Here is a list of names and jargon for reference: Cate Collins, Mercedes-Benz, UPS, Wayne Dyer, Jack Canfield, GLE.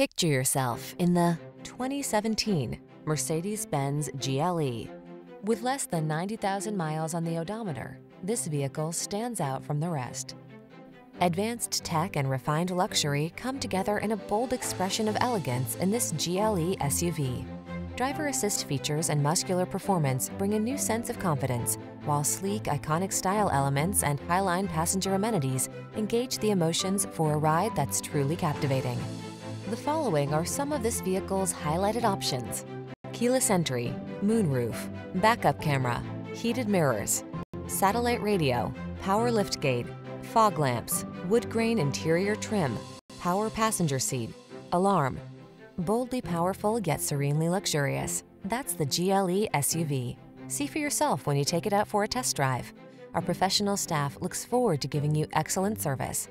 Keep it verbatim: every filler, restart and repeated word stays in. Picture yourself in the twenty seventeen Mercedes-Benz G L E. With less than ninety thousand miles on the odometer, this vehicle stands out from the rest. Advanced tech and refined luxury come together in a bold expression of elegance in this G L E S U V. Driver assist features and muscular performance bring a new sense of confidence, while sleek, iconic style elements and highline passenger amenities engage the emotions for a ride that's truly captivating. The following are some of this vehicle's highlighted options: keyless entry, moonroof, backup camera, heated mirrors, satellite radio, power liftgate, fog lamps, wood grain interior trim, power passenger seat, alarm. Boldly powerful yet serenely luxurious. That's the G L E S U V. See for yourself when you take it out for a test drive. Our professional staff looks forward to giving you excellent service.